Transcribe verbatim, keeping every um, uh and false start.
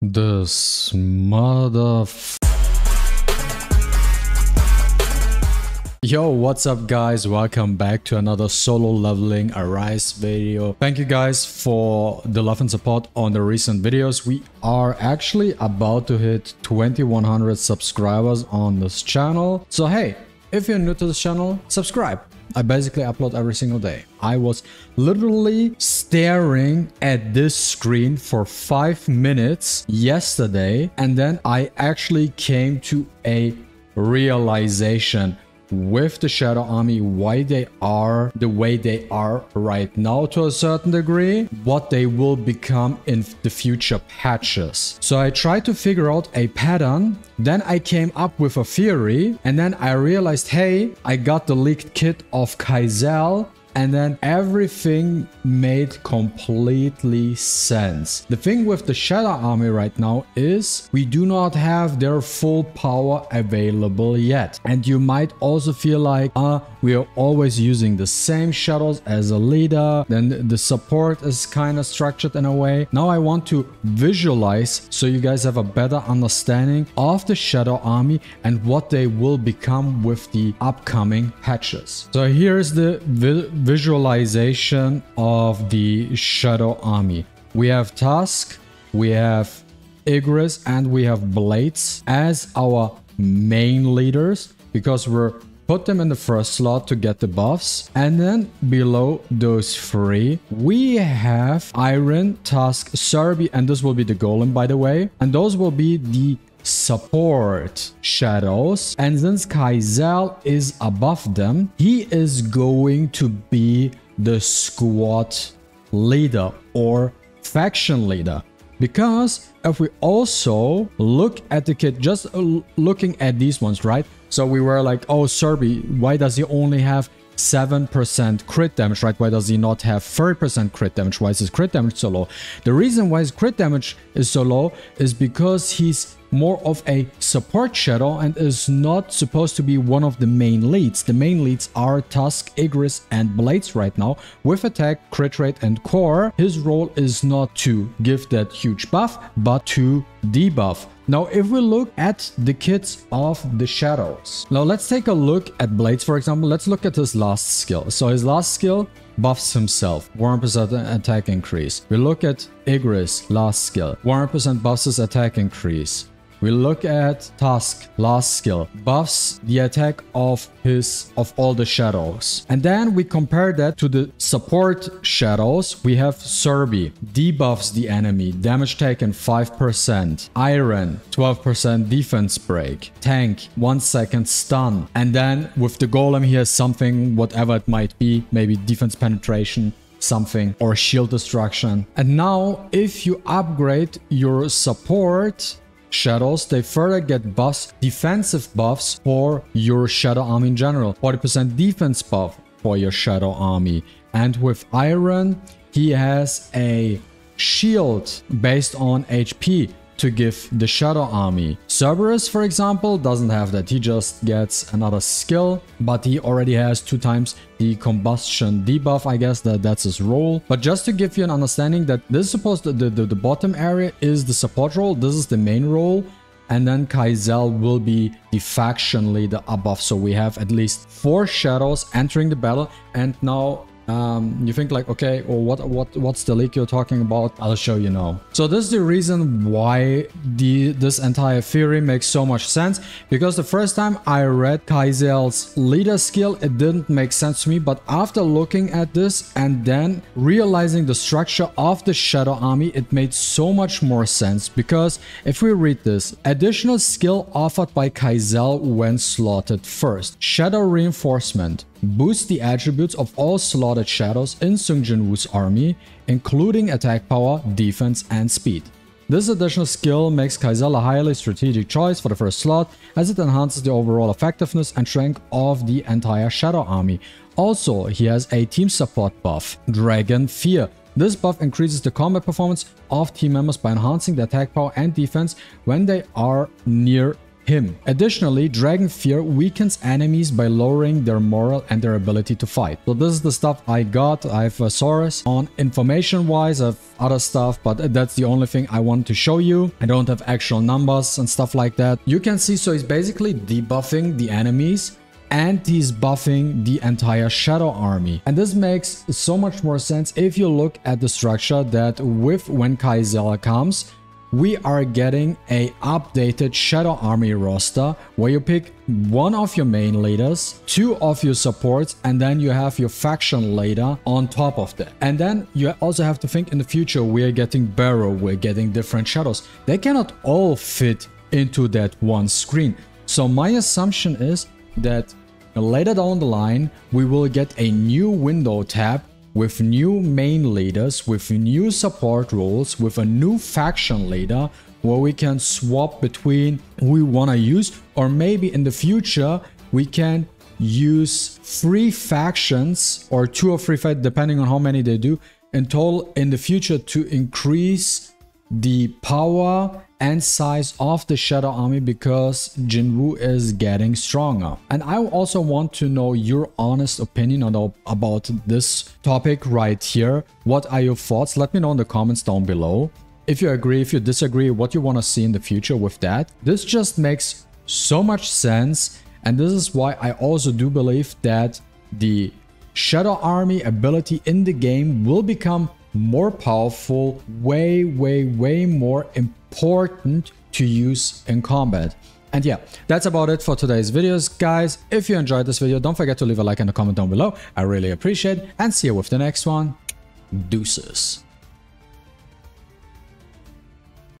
This motherf... Yo, what's up guys, welcome back to another Solo Leveling Arise video. Thank you guys for the love and support on the recent videos. We are actually about to hit twenty-one hundred subscribers on this channel. So hey, if you're new to this channel, subscribe. I basically upload every single day. I was literally staring at this screen for five minutes yesterday, and then I actually came to a realization with the Shadow Army, why they are the way they are right now to a certain degree, what they will become in the future patches. So I tried to figure out a pattern, then I came up with a theory, and then I realized, hey, I got the leaked kit of Kaisel, and then everything made completely sense. The thing with the Shadow Army right now is we do not have their full power available yet. And you might also feel like, ah, we are always using the same shadows as a leader. Then the support is kind of structured in a way. Now I want to visualize so you guys have a better understanding of the Shadow Army and what they will become with the upcoming patches. So here's the visual visualization of the Shadow Army. We have Tusk, we have Igris, and we have Blades as our main leaders, because we're put them in the first slot to get the buffs. And then below those three, we have Iron, Tusk, Serbi, and this will be the Golem, by the way. And those will be the support shadows. And since Kaisel is above them, he is going to be the squad leader or faction leader. Because if we also look at the kit, just looking at these ones, right? So we were like, oh, Serbi, why does he only have seven percent crit damage, right? Why does he not have thirty percent crit damage? Why is his crit damage so low? The reason why his crit damage is so low is because he's more of a support shadow and is not supposed to be one of the main leads. The main leads are Tusk, Igris, and Blades right now with attack, crit rate, and core. His role is not to give that huge buff, but to debuff. Now, if we look at the kits of the shadows, now let's take a look at Blades, for example. Let's look at his last skill. So his last skill buffs himself, one hundred percent attack increase. We look at Igris, last skill, one hundred percent buffs his attack increase. We look at Tusk, last skill, buffs the attack of his of all the shadows. And then we compare that to the support shadows. We have Serbi, debuffs the enemy, damage taken five percent, Iron, twelve percent defense break, Tank, one second stun. And then with the Golem, he has something, whatever it might be, maybe defense penetration, something, or shield destruction. And now if you upgrade your support shadows, they further get buffs, defensive buffs for your Shadow Army in general, forty percent defense buff for your Shadow Army. And with Iron, he has a shield based on H P to give the Shadow Army. Cerberus, for example, doesn't have that. He just gets another skill, but he already has two times the combustion debuff. I guess that that's his role. But just to give you an understanding that this is supposed to, the, the, the bottom area is the support role. This is the main role. And then Kaisel will be the faction leader above. So we have at least four shadows entering the battle. And now Um, you think like, okay, or what, what, what's the leak you're talking about? I'll show you now. So this is the reason why the this entire theory makes so much sense, because the first time I read Kaisel's leader skill, it didn't make sense to me. But after looking at this and then realizing the structure of the Shadow Army, it made so much more sense. Because if we read this, additional skill offered by Kaisel when slotted first, Shadow Reinforcement. Boost the attributes of all slotted shadows in Sung Jin Woo's army, including attack power, defense, and speed. This additional skill makes Kaisel a highly strategic choice for the first slot, as it enhances the overall effectiveness and strength of the entire Shadow Army. Also, he has a team support buff, Dragon Fear. This buff increases the combat performance of team members by enhancing the attack power and defense when they are near him. Additionally, Dragon Fear weakens enemies by lowering their morale and their ability to fight. So this is the stuff I got. I have uh, Saurus on information wise, I have other stuff, but that's the only thing I want to show you. I don't have actual numbers and stuff like that. You can see, so he's basically debuffing the enemies and he's buffing the entire shadow army, and this makes so much more sense if you look at the structure that with when Kaisel comes, we are getting a updated shadow army roster where you pick one of your main leaders, two of your supports, and then you have your faction leader on top of that. And then you also have to think in the future, we're getting Barrow, we're getting different shadows. They cannot all fit into that one screen. So my assumption is that later down the line, we will get a new window tab with new main leaders, with new support roles, with a new faction leader where we can swap between who we want to use, or maybe in the future we can use three factions or two or three factions depending on how many they do in total in the future to increase the power and size of the shadow army, because Jin Woo is getting stronger. And I also want to know your honest opinion on, about this topic right here. What are your thoughts? Let me know in the comments down below if you agree, if you disagree, what you want to see in the future with that. This just makes so much sense, and this is why I also do believe that the shadow army ability in the game will become more powerful, way way way more important to use in combat. And yeah, that's about it for today's videos, guys. If you enjoyed this video, don't forget to leave a like and a comment down below. I really appreciate it, and see you with the next one. Deuces.